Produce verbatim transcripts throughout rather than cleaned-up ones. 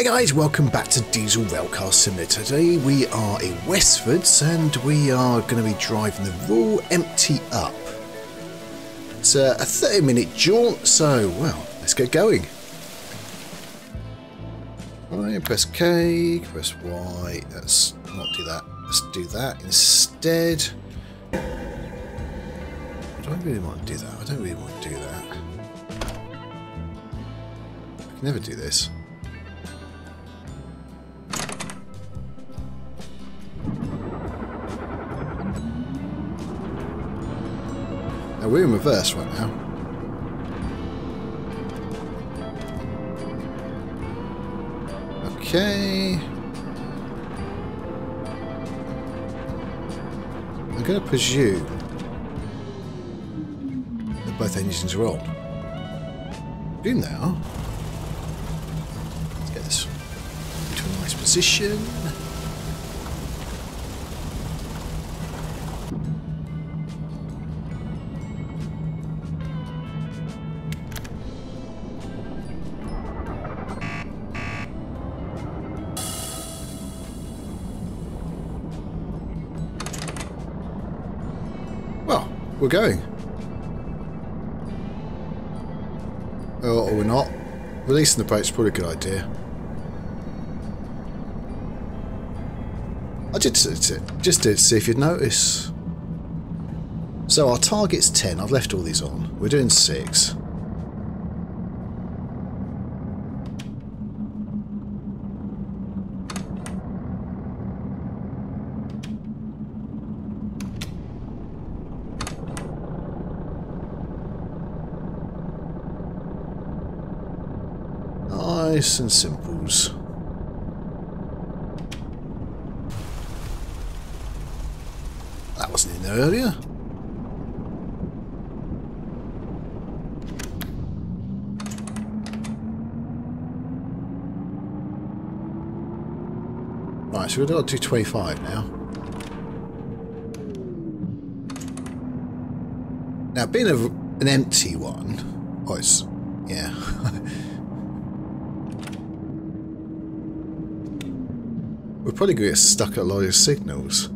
Hey guys, welcome back to Diesel Railcar Simulator. Today we are in Westfords and we are going to be driving the Rural Empty Up. It's a thirty minute jaunt, so well, let's get going. Right, press K, press Y, let's not do that, let's do that instead. I don't really want to do that, I don't really want to do that. I can never do this. Now we're in reverse right now. Okay. I'm going to presume that both engines are old. Do now. Let's get this into a nice position. We're going. Oh, or we're not. Releasing the boat's probably a good idea. I did it. Just did see if you'd notice. So our target's ten. I've left all these on. We're doing six. Nice and simples. That wasn't in there earlier. Right, so we've got to do twenty-five now. Now, being a, an empty one, oh, it's, yeah. We're probably going to get stuck at a lot of signals.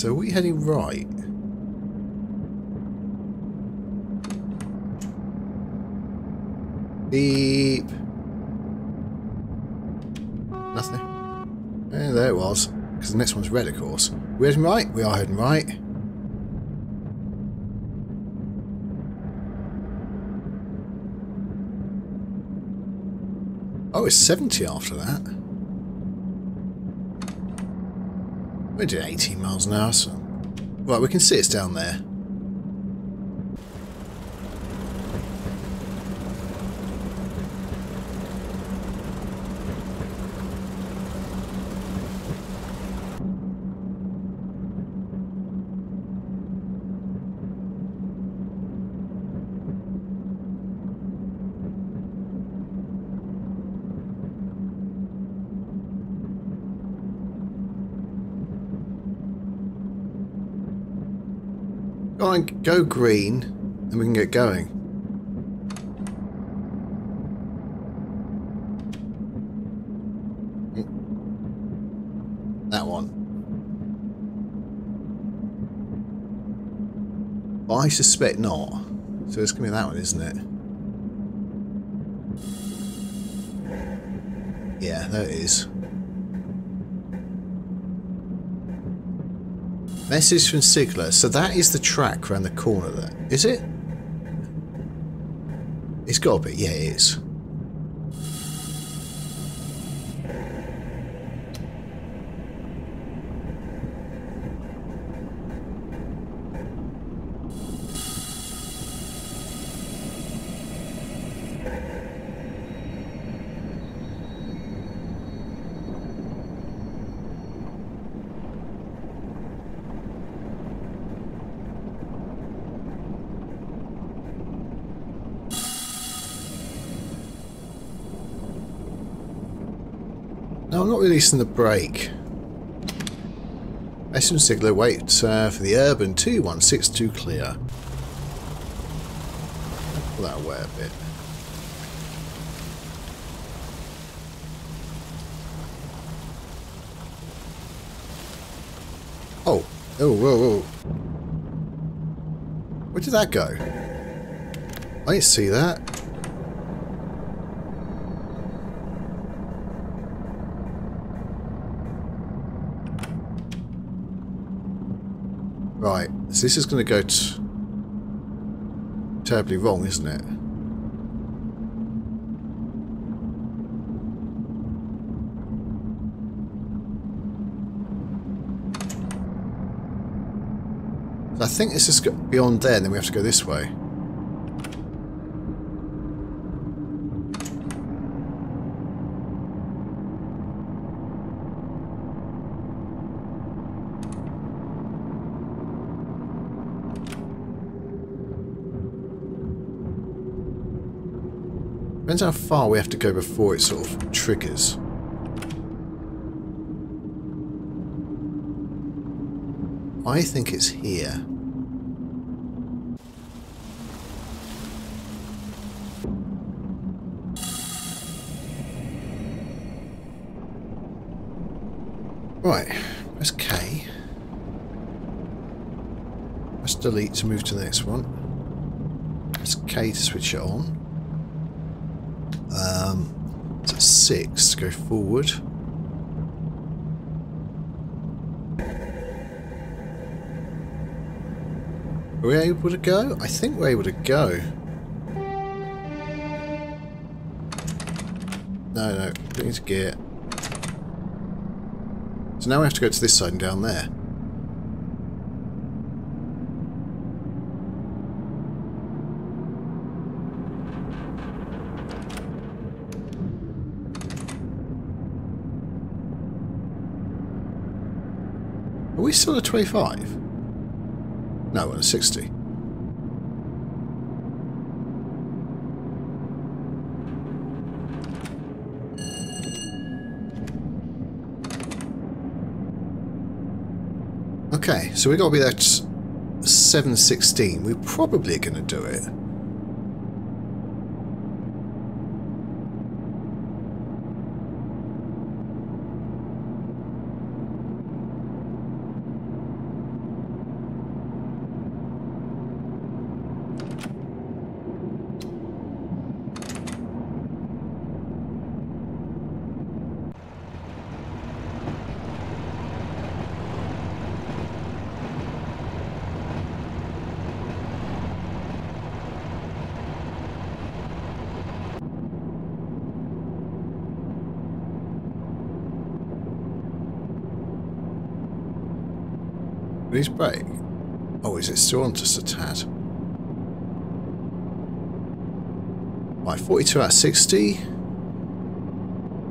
So are we heading right? Beep. Nothing. And there it was. Because the next one's red, of course. We're heading right? We are heading right. Oh, it's seventy after that. We're doing eighteen miles an hour, so... Right, we can see it's down there. Go on, go green, and we can get going. That one. I suspect not. So it's going to be that one, isn't it? Yeah, there it is. Message from Sigler. So that is the track around the corner there. Is it? It's got to be. Yeah, it is. No, I'm not releasing the brake. S M Sigler, wait uh, for the urban two one six two clear. pull that away a bit. Oh, oh, whoa, whoa. Where did that go? I didn't see that. Right, so this is going to go t terribly wrong, isn't it? I think this is beyond there, and then we have to go this way. Depends how far we have to go before it sort of triggers. I think it's here. Right, press K. Press delete to move to the next one. Press K to switch it on. Um, it's six to go forward. Are we able to go? I think we're able to go. No, no, we need to get... So now we have to go to this side and down there. Are we still at twenty-five? No, we're at sixty. Okay, so we got to be at seven sixteen. We're probably going to do it. Please break. Oh, is it still on just a tad? Right, forty-two out of sixty.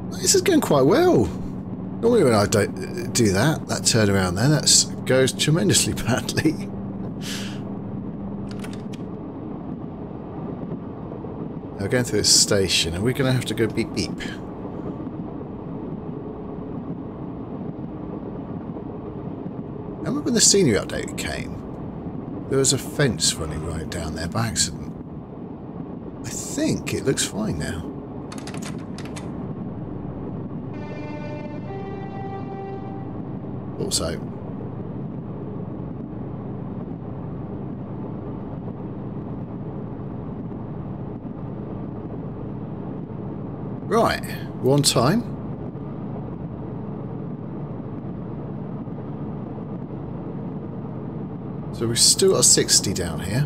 This is going quite well. Normally when I don't do that, that turnaround there, that goes tremendously badly. Now we're going through this station, and we're going to have to go beep beep. When the scenery update came, there was a fence running right down there by accident. I think it looks fine now. Also, right, we're on time. So we've still got sixty down here.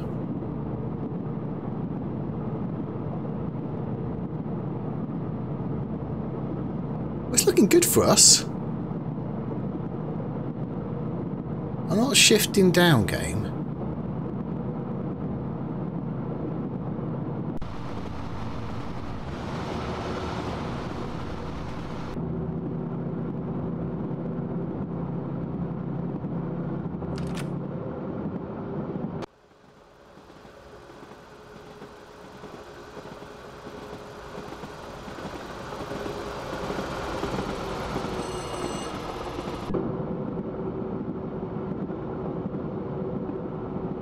It's looking good for us. I'm not shifting down, game.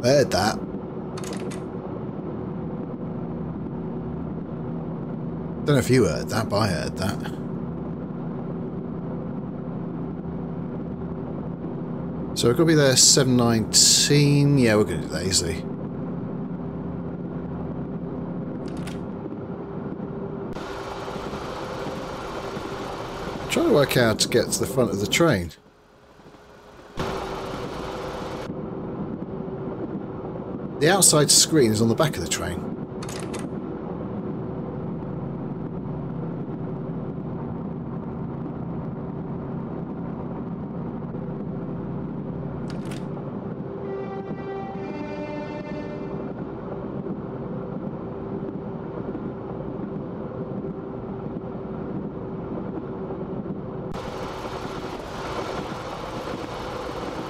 Heard that. Don't know if you heard that, but I heard that. So we're going to be there seven nineteen. Yeah, we're going to do that easily. I'm trying to work out how to get to the front of the train. The outside screen is on the back of the train.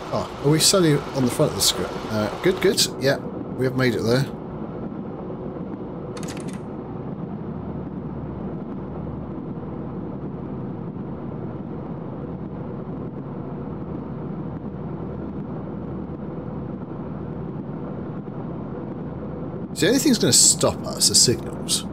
Oh, are we suddenly on the front of the screen? Uh, good, good. Yeah, we have made it there. See, the only thing's going to stop us are signals.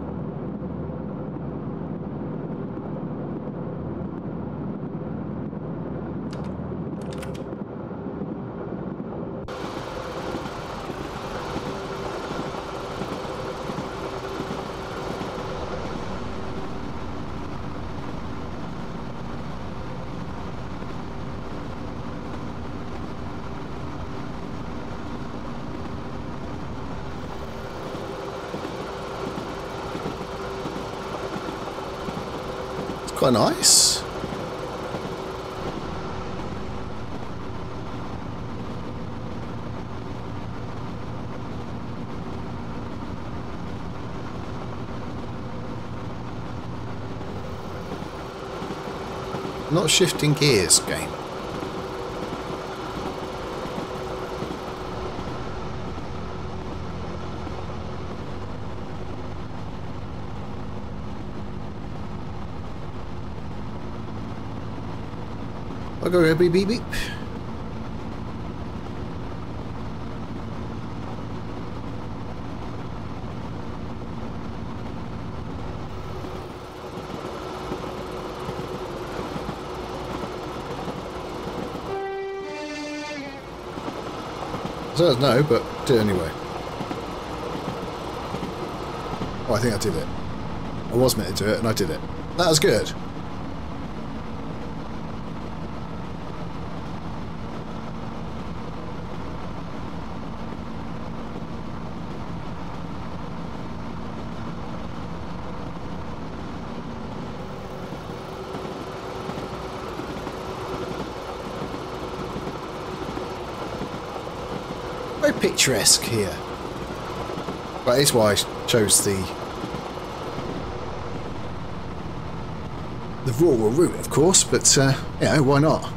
Quite nice. Not shifting gears, game. I'll go beep beep beep. So I don't know, but do it anyway. Oh, I think I did it. I was meant to do it and I did it. That was good. Very picturesque here. But it's why I chose the the rural route, of course, but uh, you know, why not?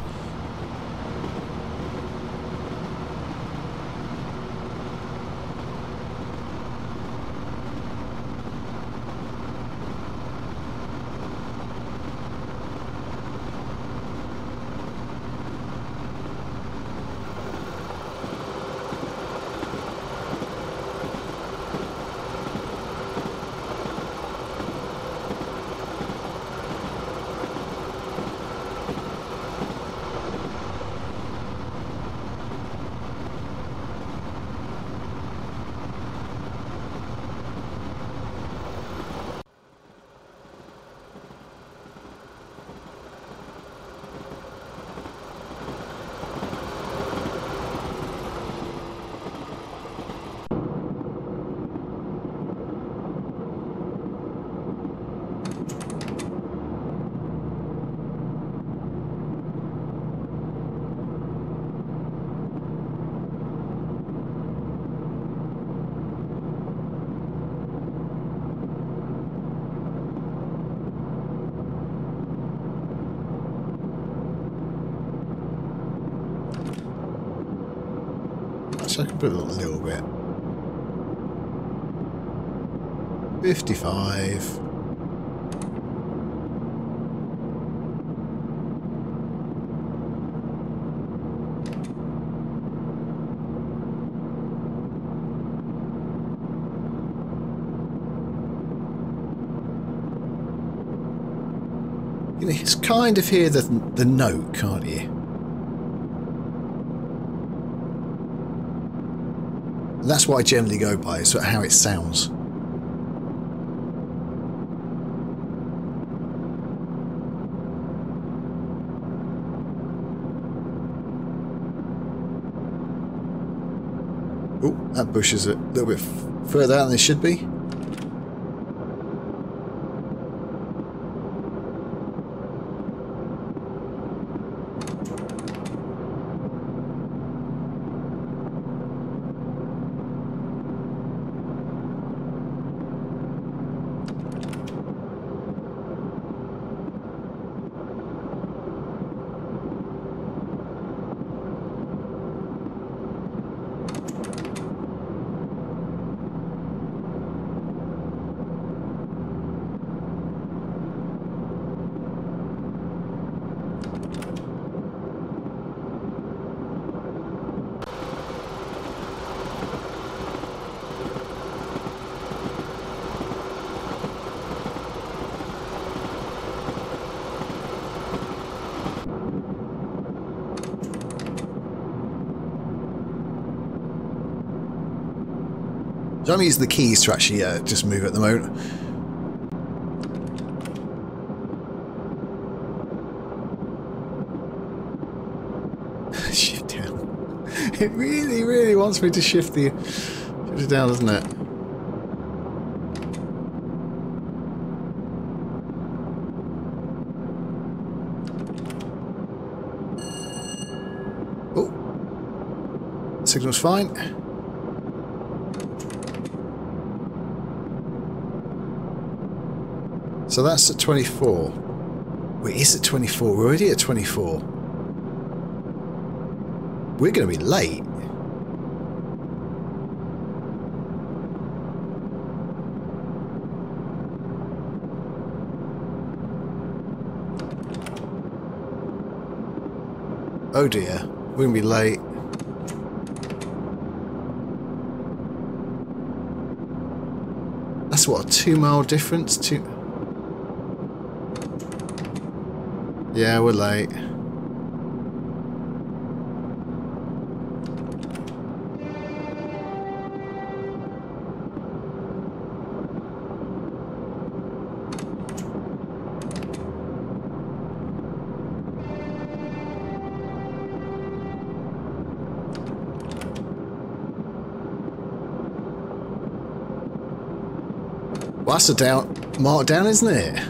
I can put it on a little bit. fifty-five. You can kind of hear the, the note, can't you? And that's what I generally go by, is how it sounds. Oh, that bush is a little bit further out than it should be. So I'm using the keys to actually uh, just move at the moment. Shift down. It really, really wants me to shift the shift it down, doesn't it? Oh, signal's fine. So that's at twenty-four. Well, it is at twenty-four. We're already at twenty-four. We're going to be late. Oh dear. We're going to be late. That's what, a two mile difference? Two... Yeah, we're late. Well, that's a down mark down, isn't it?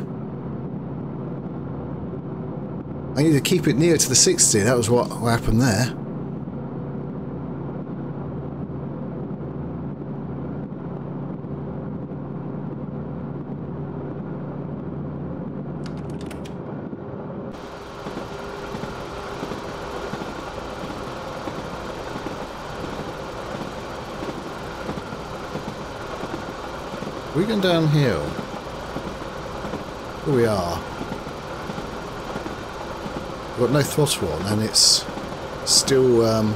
I need to keep it near to the sixty, that was what happened there. We're going downhill. Here we are. Got no throttle on, and it's still um,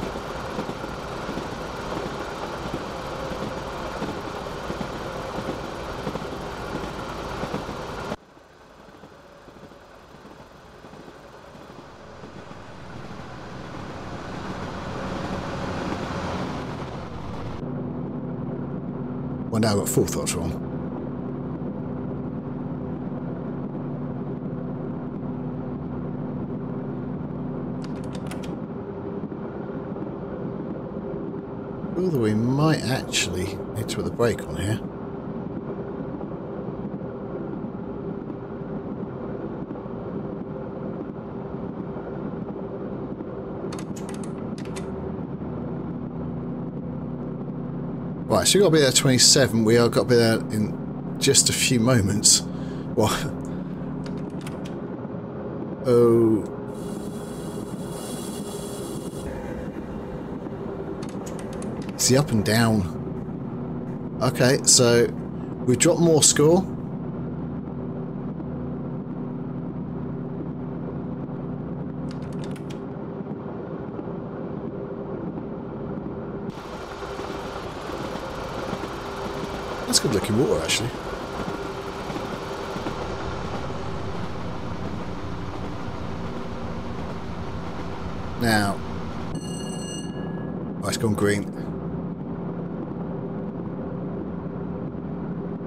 well, now I've got full throttle on. Although we might actually need to put the brake on here. Right, so we've got to be there at twenty-seven. We are got to be there in just a few moments. What? Oh. The up and down. Okay, so we've dropped more score. That's good looking water, actually. now. Oh, it's gone green.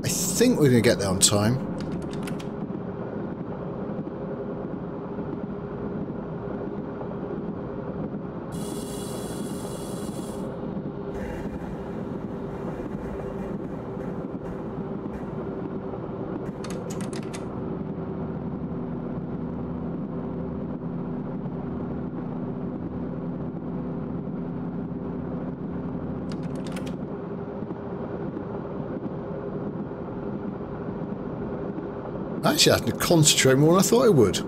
I think we're going to get there on time. Actually, I had to concentrate more than I thought I would.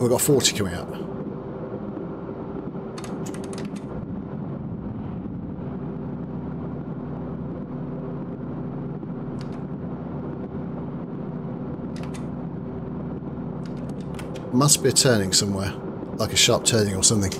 We've got forty coming up. Must be a turning somewhere. Like a sharp turning or something.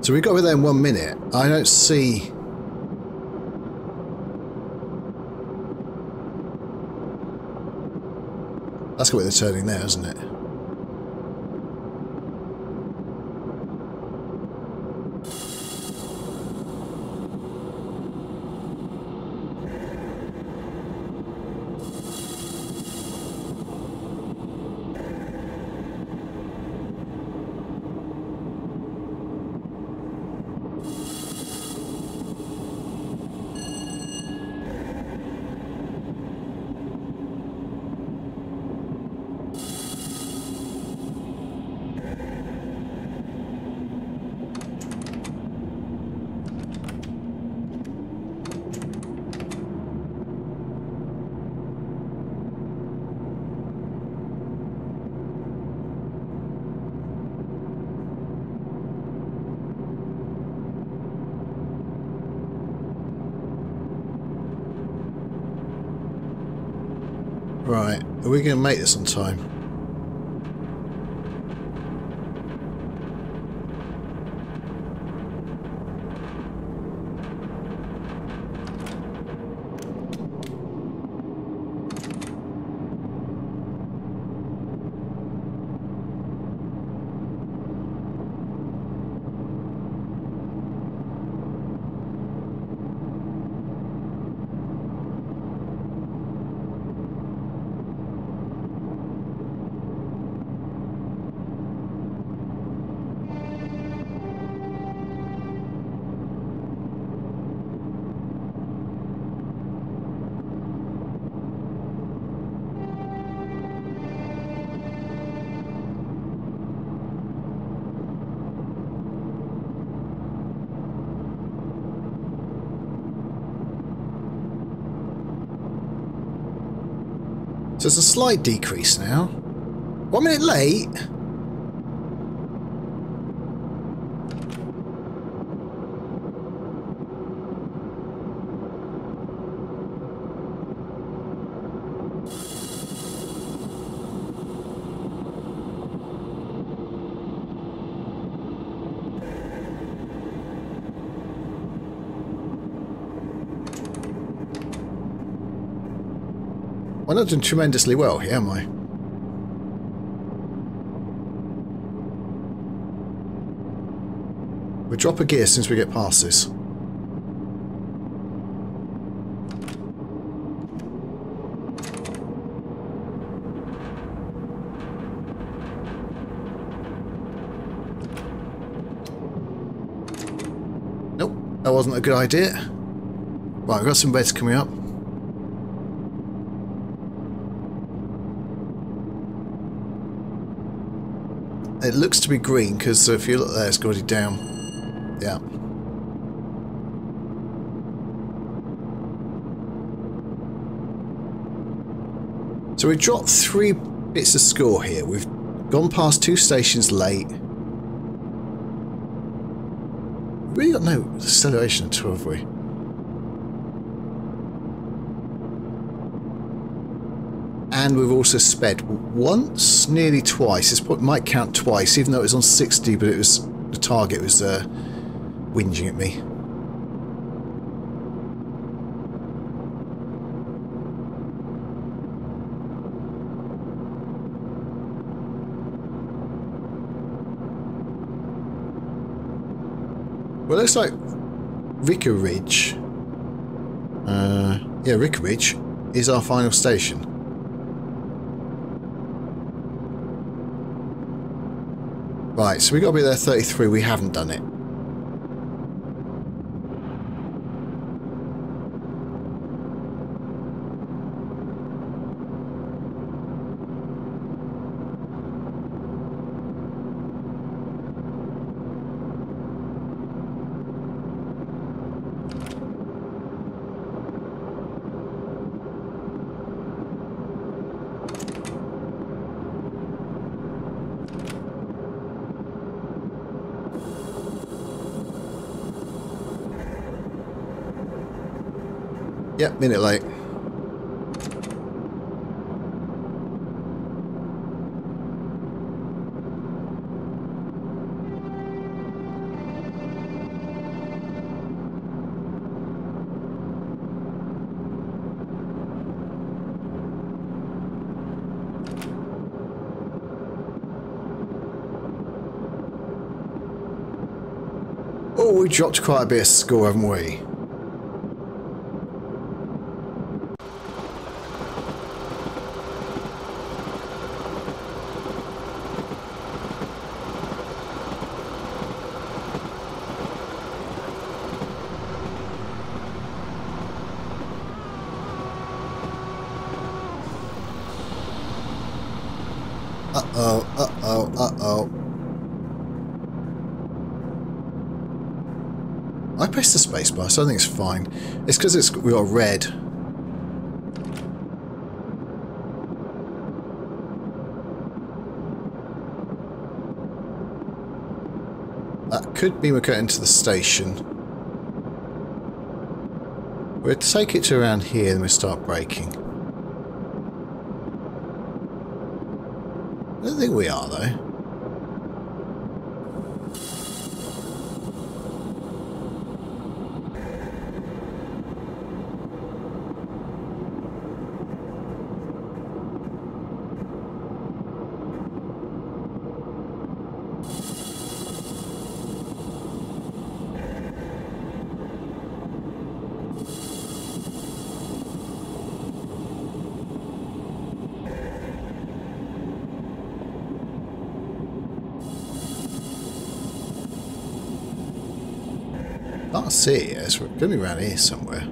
So we got over there in one minute. I don't see. That's got to be the turning there, isn't it? Right, are we going to make this on time? So it's a slight decrease now. One minute late. I'm not doing tremendously well here, am I? We'll drop a gear as soon as we get past this. Nope, that wasn't a good idea. Right, we've got some beds coming up. It looks to be green because if you look there, it's already down. Yeah. So we dropped three bits of score here. We've gone past two stations late. really got no acceleration at all, have we? And we've also sped once, nearly twice. This point might count twice, even though it was on sixty, but it was the target was uh, whinging at me. Well, it looks like Ricker Ridge. Uh, yeah, Ricker Ridge is our final station. Right, so we got to be there thirty-three. We haven't done it. Yep, minute late. Oh, we dropped quite a bit of score, haven't we? Uh-oh, uh-oh, uh-oh. I pressed the space bar, so I think it's fine. It's because it's we got red. That could be we're getting to the station. We'll take it to around here and we'll start braking. I don't think we are, though. I can't see it, it's going to be around here somewhere.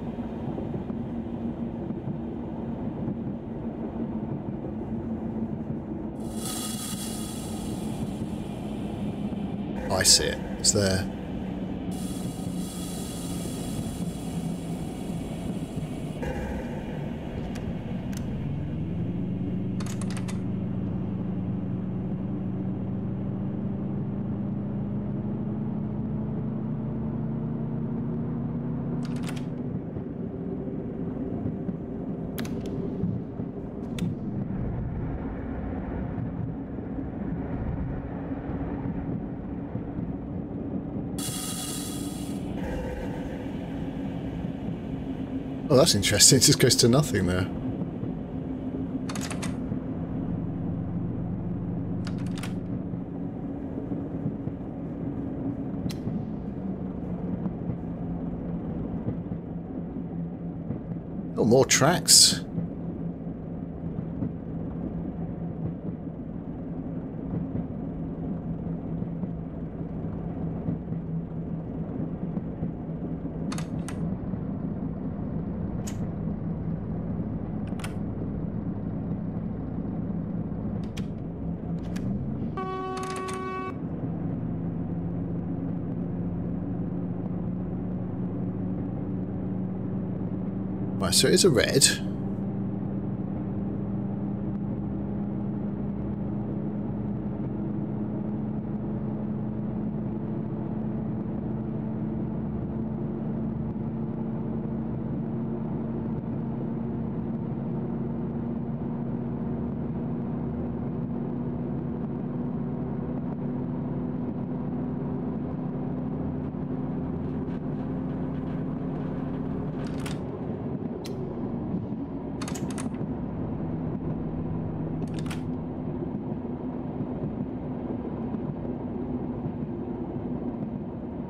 I see it, it's there. Oh, that's interesting. It just goes to nothing there. Oh, more tracks. Right, so it is a red.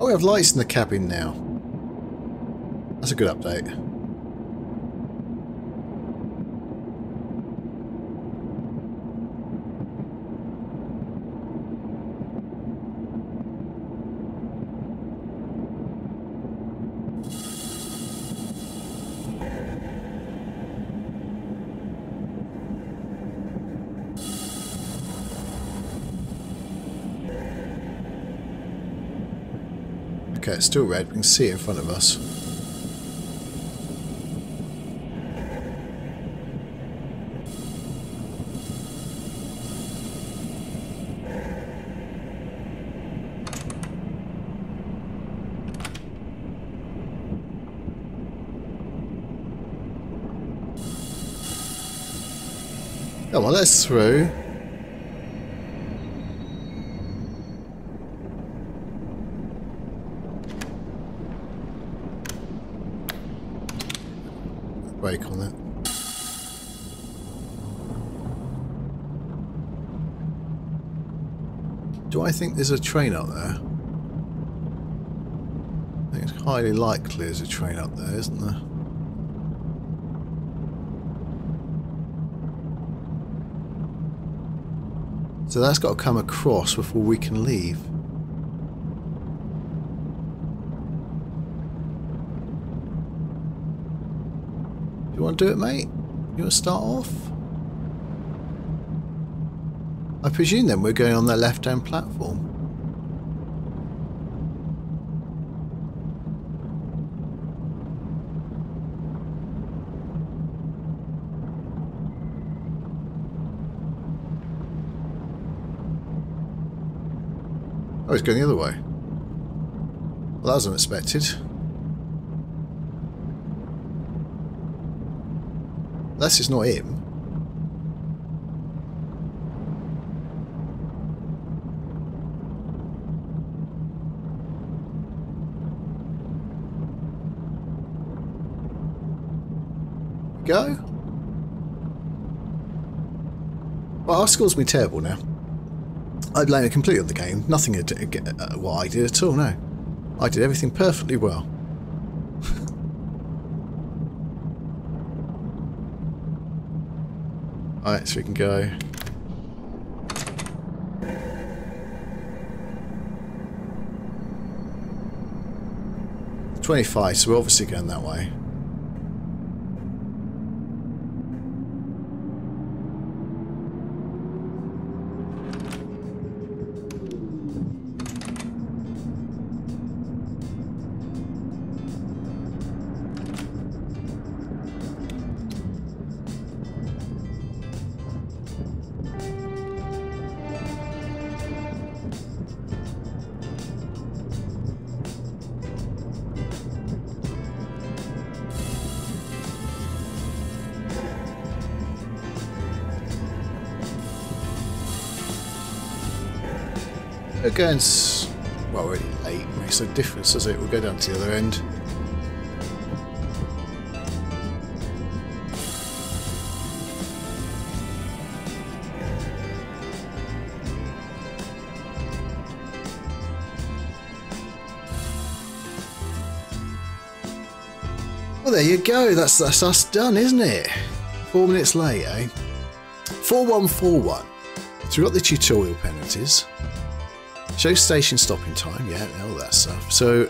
Oh, we have lights in the cabin now. That's a good update. Okay, it's still red, we can see it in front of us. Come on, let's through. Brake on it. Do I think there's a train up there? I think it's highly likely there's a train up there, isn't there? So that's got to come across before we can leave. You want to do it, mate? You want to start off? I presume then we're going on that left-hand platform. Oh, he's going the other way. Well, that was unexpected. Unless it's not him. Go? Well, our score's been terrible now. I blame it completely on the game. Nothing had to get, uh, what I did at all, no. I did everything perfectly well. Alright, so we can go. twenty-five, so we're obviously going that way. Going, well, really late, it makes no difference, does it? We'll go down to the other end. Well, there you go. That's that's us done, isn't it? Four minutes late, eh? four one four one. So we got the tutorial penalties. Show station stopping time, yeah, all that stuff. So,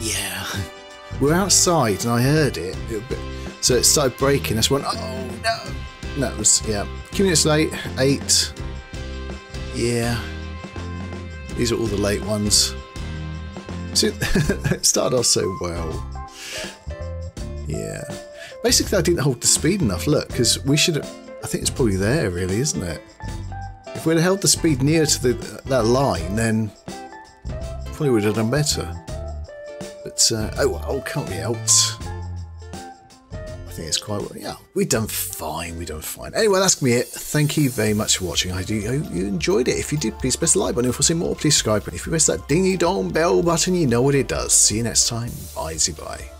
yeah, we're outside and I heard it. it so it started breaking. I just went, oh no, and that was yeah. Two minutes late, eight. Yeah, these are all the late ones. So it started off so well. Yeah, basically I didn't hold the speed enough. Look, because we should. I think it's probably there, really, isn't it? If we'd held the speed nearer to the, that line, then probably would have done better. But, uh, oh well, can't be helped. I think it's quite, yeah, we've done fine, we've done fine. Anyway, that's going to be it. Thank you very much for watching. I do hope you enjoyed it. If you did, please press the like button. If you want to see more, please subscribe. And if you press that dingy-dong bell button, you know what it does. See you next time. Bye-bye.